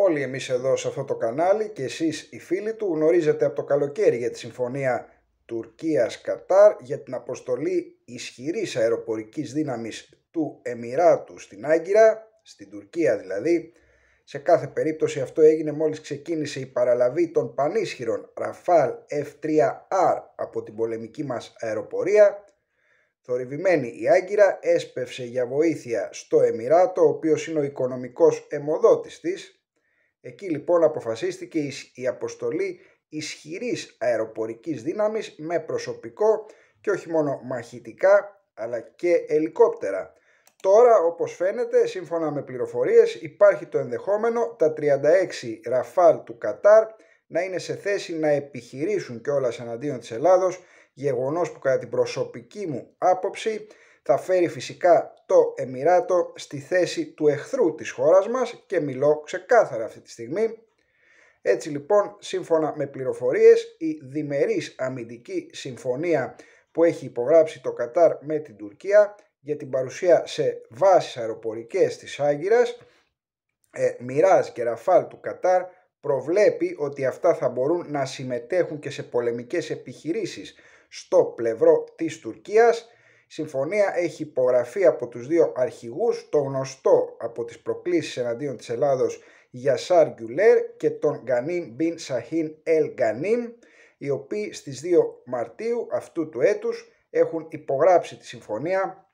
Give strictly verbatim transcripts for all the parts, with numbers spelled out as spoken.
Όλοι εμείς εδώ σε αυτό το κανάλι και εσείς οι φίλοι του γνωρίζετε από το καλοκαίρι για τη συμφωνία Τουρκίας-Κατάρ για την αποστολή ισχυρής αεροπορικής δύναμης του Εμιράτου στην Άγκυρα, στην Τουρκία δηλαδή. Σε κάθε περίπτωση αυτό έγινε μόλις ξεκίνησε η παραλαβή των πανίσχυρων Rafale εφ τρία αρ από την πολεμική μας αεροπορία. Θορυβημένη η Άγκυρα έσπευσε για βοήθεια στο Εμιράτο, ο οποίος είναι ο οικονομικός αιμοδότης της. Εκεί λοιπόν αποφασίστηκε η αποστολή ισχυρής αεροπορικής δύναμης με προσωπικό και όχι μόνο μαχητικά αλλά και ελικόπτερα. Τώρα, όπως φαίνεται, σύμφωνα με πληροφορίες, υπάρχει το ενδεχόμενο τα τριάντα έξι Rafale του Κατάρ να είναι σε θέση να επιχειρήσουν κιόλας εναντίον της Ελλάδος, γεγονός που κατά την προσωπική μου άποψη θα φέρει φυσικά το Εμιράτο στη θέση του εχθρού της χώρας μας και μιλώ ξεκάθαρα αυτή τη στιγμή. Έτσι λοιπόν, σύμφωνα με πληροφορίες, η διμερής αμυντική συμφωνία που έχει υπογράψει το Κατάρ με την Τουρκία για την παρουσία σε βάσεις αεροπορικές της Άγκυρας, ε, Mirage και Rafale του Κατάρ, προβλέπει ότι αυτά θα μπορούν να συμμετέχουν και σε πολεμικές επιχειρήσεις στο πλευρό της Τουρκίας. Η συμφωνία έχει υπογραφεί από τους δύο αρχηγούς, το γνωστό από τις προκλήσεις εναντίον της Ελλάδος για Σάρ Γκουλέρ και τον Γκανίμ Μπιν Σαχίν Ελ Γκανίμ, οι οποίοι στις δύο Μαρτίου αυτού του έτους έχουν υπογράψει τη συμφωνία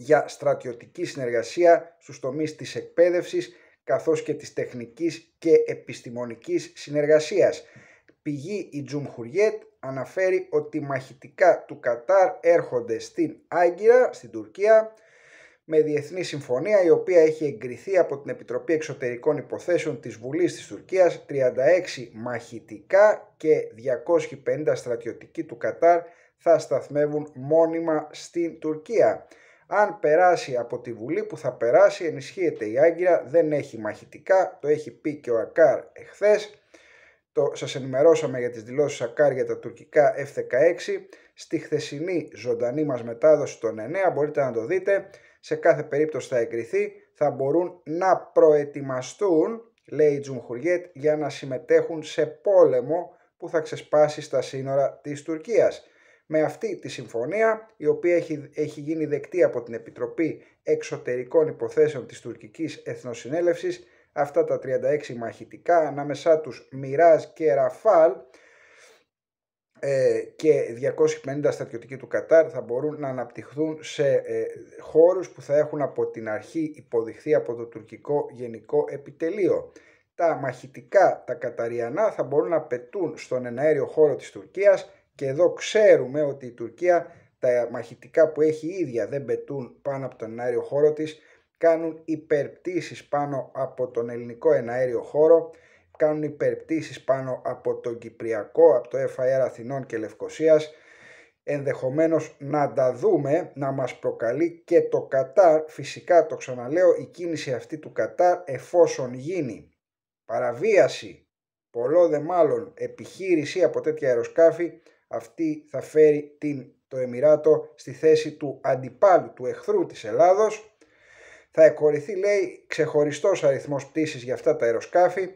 για στρατιωτική συνεργασία στους τομείς της εκπαίδευσης καθώς και της τεχνικής και επιστημονικής συνεργασίας. Πηγή η Cumhuriyet αναφέρει ότι μαχητικά του Κατάρ έρχονται στην Άγκυρα, στην Τουρκία, με διεθνή συμφωνία η οποία έχει εγκριθεί από την Επιτροπή Εξωτερικών Υποθέσεων της Βουλής της Τουρκίας, τριάντα έξι μαχητικά και διακόσιοι πενήντα στρατιωτικοί του Κατάρ θα σταθμεύουν μόνιμα στην Τουρκία. Αν περάσει από τη Βουλή που θα περάσει, ενισχύεται η Άγκυρα, δεν έχει μαχητικά, το έχει πει και ο Ακάρ εχθές. Το, σας ενημερώσαμε για τις δηλώσεις Ακάρ για τα τουρκικά εφ δεκαέξι στη χθεσινή ζωντανή μας μετάδοση των εννέα, μπορείτε να το δείτε. Σε κάθε περίπτωση θα εγκριθεί, θα μπορούν να προετοιμαστούν, λέει η Cumhuriyet, για να συμμετέχουν σε πόλεμο που θα ξεσπάσει στα σύνορα της Τουρκίας. Με αυτή τη συμφωνία, η οποία έχει, έχει γίνει δεκτή από την Επιτροπή Εξωτερικών Υποθέσεων της Τουρκικής Εθνοσυνέλευσης, αυτά τα τριάντα έξι μαχητικά, ανάμεσά τους Mirage και Rafale ε, και διακόσιοι πενήντα στρατιωτικοί του Κατάρ, θα μπορούν να αναπτυχθούν σε ε, χώρους που θα έχουν από την αρχή υποδειχθεί από το τουρκικό γενικό επιτελείο. Τα μαχητικά, τα καταριανά, θα μπορούν να πετούν στον εναέριο χώρο της Τουρκίας. Και εδώ ξέρουμε ότι η Τουρκία τα μαχητικά που έχει η ίδια δεν πετούν πάνω από τον εναέριο χώρο της, κάνουν υπερπτήσεις πάνω από τον ελληνικό εναέριο χώρο, κάνουν υπερπτήσεις πάνω από τον Κυπριακό, από το εφ άι αρ Αθηνών και Λευκοσίας. Ενδεχομένως να τα δούμε, να μας προκαλεί και το Κατάρ, φυσικά το ξαναλέω, η κίνηση αυτή του Κατάρ εφόσον γίνει παραβίαση, πολλό δε μάλλον επιχείρηση από τέτοια αεροσκάφη, αυτή θα φέρει την, το Εμιράτο στη θέση του αντιπάλου, του εχθρού της Ελλάδος. Θα εκχωρηθεί, λέει, ξεχωριστός αριθμός πτήσης για αυτά τα αεροσκάφη.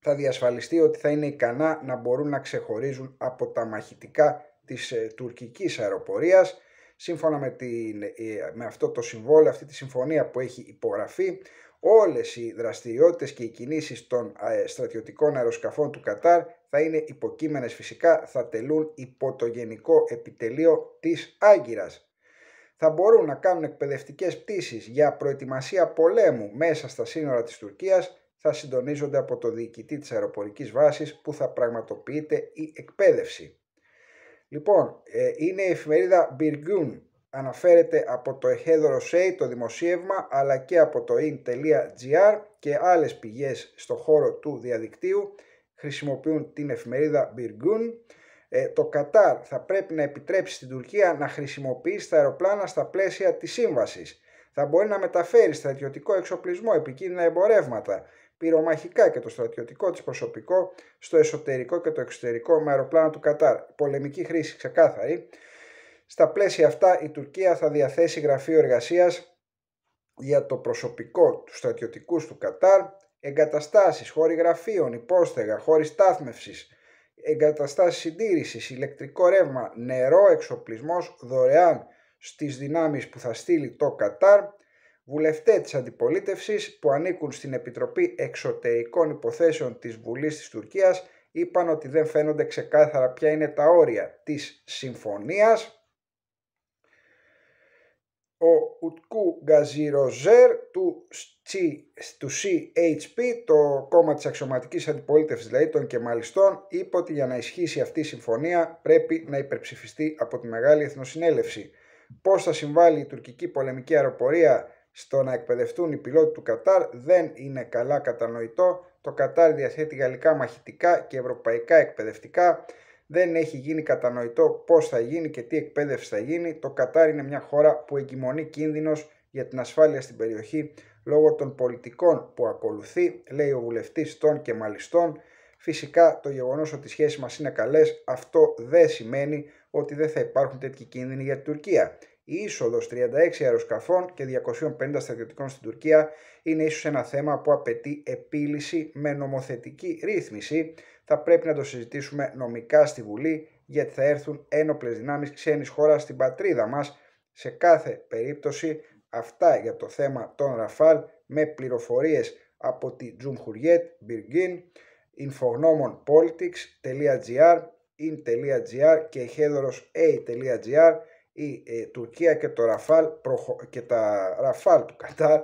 Θα διασφαλιστεί ότι θα είναι ικανά να μπορούν να ξεχωρίζουν από τα μαχητικά της ε, τουρκικής αεροπορίας. Σύμφωνα με, την, ε, με αυτό το συμβόλαιο, αυτή τη συμφωνία που έχει υπογραφεί, όλες οι δραστηριότητες και οι κινήσεις των στρατιωτικών αεροσκαφών του Κατάρ θα είναι υποκείμενες φυσικά, θα τελούν υπό το γενικό επιτελείο της Άγκυρας. Θα μπορούν να κάνουν εκπαιδευτικές πτήσεις για προετοιμασία πολέμου μέσα στα σύνορα της Τουρκίας, θα συντονίζονται από το διοικητή της αεροπορικής βάσης που θα πραγματοποιείται η εκπαίδευση. Λοιπόν, είναι η εφημερίδα Birgun. Αναφέρεται από το Hedrosay το δημοσίευμα αλλά και από το in.gr και άλλες πηγές στο χώρο του διαδικτύου χρησιμοποιούν την εφημερίδα Birgun. Ε, το Κατάρ θα πρέπει να επιτρέψει στην Τουρκία να χρησιμοποιήσει τα αεροπλάνα στα πλαίσια της σύμβασης. Θα μπορεί να μεταφέρει στρατιωτικό εξοπλισμό, επικίνδυνα εμπορεύματα, πυρομαχικά και το στρατιωτικό της προσωπικό στο εσωτερικό και το εξωτερικό με αεροπλάνα του Κατάρ. Πολεμική χρήση ξεκάθαρη. Στα πλαίσια αυτά η Τουρκία θα διαθέσει γραφείο εργασίας για το προσωπικό του στρατιωτικού του Κατάρ, εγκαταστάσεις, χώροι γραφείων, υπόστεγα, χώροι στάθμευσης, εγκαταστάσεις συντήρησης, ηλεκτρικό ρεύμα, νερό, εξοπλισμός δωρεάν στις δυνάμεις που θα στείλει το Κατάρ, βουλευτές της αντιπολίτευσης που ανήκουν στην Επιτροπή Εξωτερικών Υποθέσεων της Βουλής της Τουρκίας είπαν ότι δεν φαίνονται ξεκάθαρα ποια είναι τα όρια της συμφωνίας. Ο Ουτκού Γκαζιροζέρ του, του σι έιτς πι, το κόμμα της αξιωματικής αντιπολίτευσης, δηλαδή των Κεμαλιστών, είπε ότι για να ισχύσει αυτή η συμφωνία πρέπει να υπερψηφιστεί από τη Μεγάλη Εθνοσυνέλευση. Πώς θα συμβάλλει η τουρκική πολεμική αεροπορία στο να εκπαιδευτούν οι πιλότοι του Κατάρ δεν είναι καλά κατανοητό. Το Κατάρ διαθέτει γαλλικά μαχητικά και ευρωπαϊκά εκπαιδευτικά. Δεν έχει γίνει κατανοητό πώς θα γίνει και τι εκπαίδευση θα γίνει. Το Κατάρ είναι μια χώρα που εγκυμονεί κίνδυνος για την ασφάλεια στην περιοχή λόγω των πολιτικών που ακολουθεί, λέει ο βουλευτής των Κεμαλιστών. Φυσικά το γεγονός ότι οι σχέσεις μας είναι καλές, αυτό δεν σημαίνει ότι δεν θα υπάρχουν τέτοιοι κίνδυνοι για την Τουρκία. Η είσοδος τριάντα έξι αεροσκαφών και διακόσιων πενήντα στρατιωτικών στην Τουρκία είναι ίσως ένα θέμα που απαιτεί επίλυση με νομοθετική ρύθμιση. Θα πρέπει να το συζητήσουμε νομικά στη Βουλή, γιατί θα έρθουν ένοπλες δυνάμεις ξένης χώρας στην πατρίδα μας. Σε κάθε περίπτωση, αυτά για το θέμα των Rafale, με πληροφορίες από τη Cumhuriyet, Birgun, informonpolitics.gr, in.gr και hedrosay.gr. Η ε, Τουρκία και, το Rafale, προχω... και τα Rafale του Κατάρ,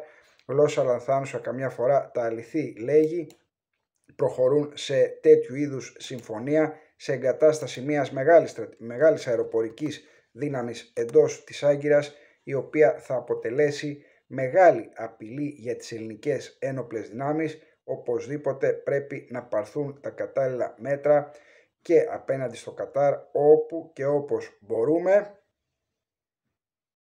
γλώσσα λανθάνουσα καμιά φορά, τα αληθή λέγει, προχωρούν σε τέτοιου είδους συμφωνία, σε εγκατάσταση μιας μεγάλης, μεγάλης αεροπορικής δύναμης εντός της Άγκυρας, η οποία θα αποτελέσει μεγάλη απειλή για τις ελληνικές ένοπλες δυνάμεις. Οπωσδήποτε πρέπει να πάρθουν τα κατάλληλα μέτρα και απέναντι στο Κατάρ όπου και όπως μπορούμε.